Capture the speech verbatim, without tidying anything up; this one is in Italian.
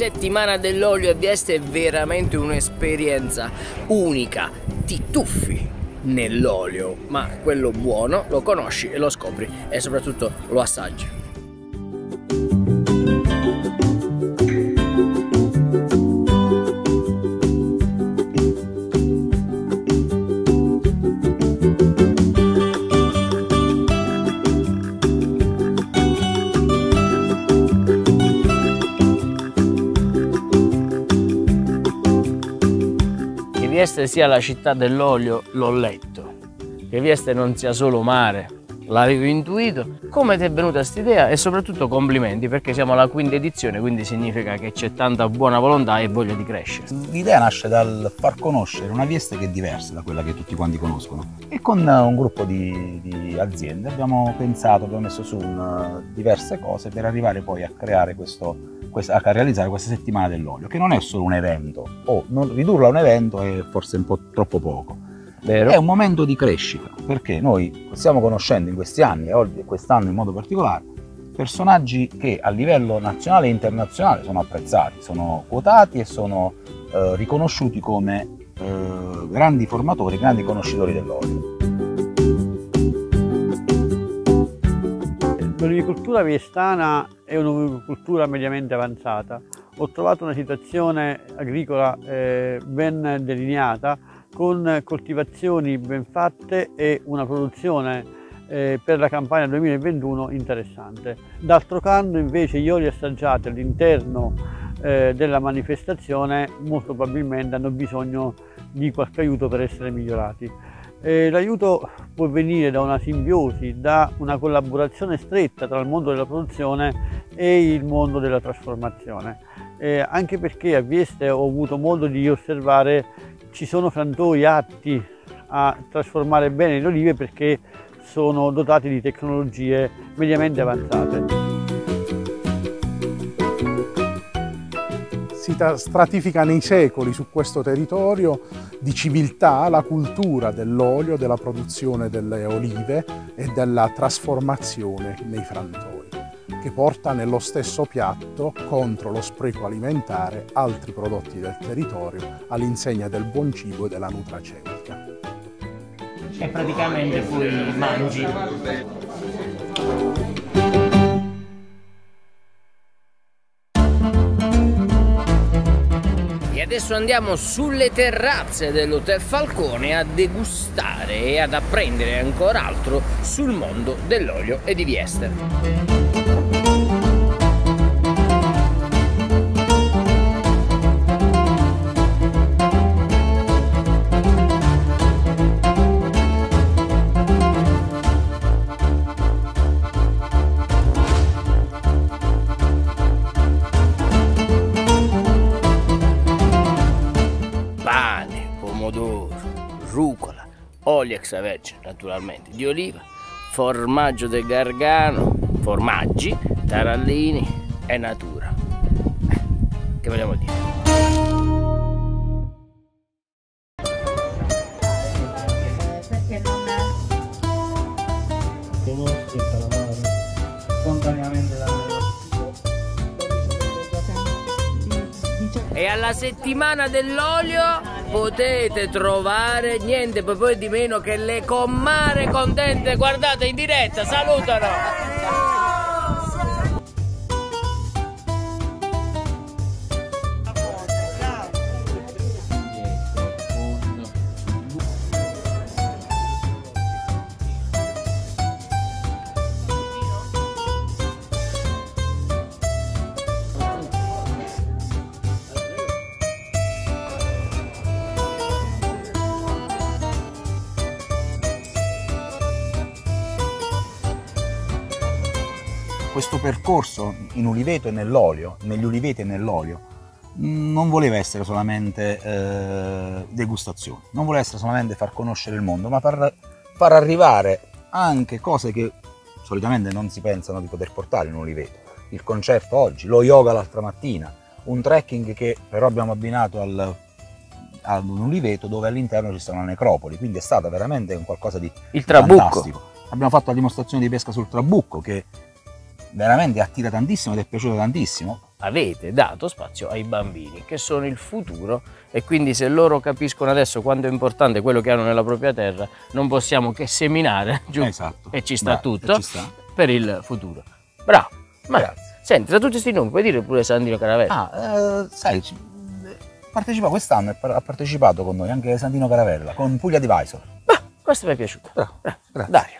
Settimana dell'olio a Vieste è veramente un'esperienza unica, ti tuffi nell'olio, ma quello buono lo conosci e lo scopri e soprattutto lo assaggi. Che Vieste sia la città dell'olio l'ho letto, che Vieste non sia solo mare, l'avevo intuito. Come ti è venuta quest'idea e soprattutto complimenti, perché siamo alla quinta edizione, quindi significa che c'è tanta buona volontà e voglia di crescere. L'idea nasce dal far conoscere una Vieste che è diversa da quella che tutti quanti conoscono, e con un gruppo di, di aziende abbiamo pensato, abbiamo messo su una, diverse cose per arrivare poi a creare questo a realizzare questa settimana dell'olio, che non è solo un evento, o non, ridurla a un evento è forse un po' troppo poco. Vero. È un momento di crescita, perché noi stiamo conoscendo in questi anni, e quest'anno in modo particolare, personaggi che a livello nazionale e internazionale sono apprezzati, sono quotati e sono eh, riconosciuti come eh, grandi formatori, grandi conoscitori dell'olio. L'olivicoltura viestana è un'olivicoltura mediamente avanzata. Ho trovato una situazione agricola eh, ben delineata, con coltivazioni ben fatte e una produzione eh, per la campagna duemilaventuno interessante. D'altro canto invece gli oli assaggiati all'interno eh, della manifestazione molto probabilmente hanno bisogno di qualche aiuto per essere migliorati. L'aiuto può venire da una simbiosi, da una collaborazione stretta tra il mondo della produzione e il mondo della trasformazione, eh, anche perché a Vieste ho avuto modo di osservare ci sono frantoi atti a trasformare bene le olive, perché sono dotati di tecnologie mediamente avanzate. Si stratifica nei secoli su questo territorio di civiltà la cultura dell'olio, della produzione delle olive e della trasformazione nei frantoi, che porta nello stesso piatto, contro lo spreco alimentare, altri prodotti del territorio all'insegna del buon cibo e della nutraceutica. E praticamente poi mangi. Adesso andiamo sulle terrazze dell'Hotel Falcone a degustare e ad apprendere ancora altro sul mondo dell'olio e di Vieste. Rucola, olio extravergine naturalmente di oliva, formaggio del Gargano, formaggi, tarallini e natura. Eh, che vogliamo dire? E alla settimana dell'olio potete trovare niente poi di meno che le commare contente. Guardate in diretta, salutano! Questo percorso in uliveto e nell'olio, negli uliveti e nell'olio, non voleva essere solamente eh, degustazione, non voleva essere solamente far conoscere il mondo, ma far, far arrivare anche cose che solitamente non si pensano di poter portare in un uliveto. Il concerto oggi, lo yoga l'altra mattina, un trekking che però abbiamo abbinato al, ad un uliveto dove all'interno ci sta una necropoli, quindi è stato veramente un qualcosa di il trabucco. Fantastico. Abbiamo fatto la dimostrazione di pesca sul trabucco, che veramente attira tantissimo ed è piaciuto tantissimo. avete dato spazio ai bambini, che sono il futuro, e quindi se loro capiscono adesso quanto è importante quello che hanno nella propria terra, non possiamo che seminare giù, esatto. e ci sta Beh, tutto ci sta. per il futuro. Bravo, ma grazie. Senti, tra tutti questi nomi puoi dire pure Santino Caravella? Ah, eh, sai, partecipa quest'anno, ha partecipato con noi anche Santino Caravella, con Pugliadvisor. Ma questo mi è piaciuto. Bravo, bravo. Grazie. Dario.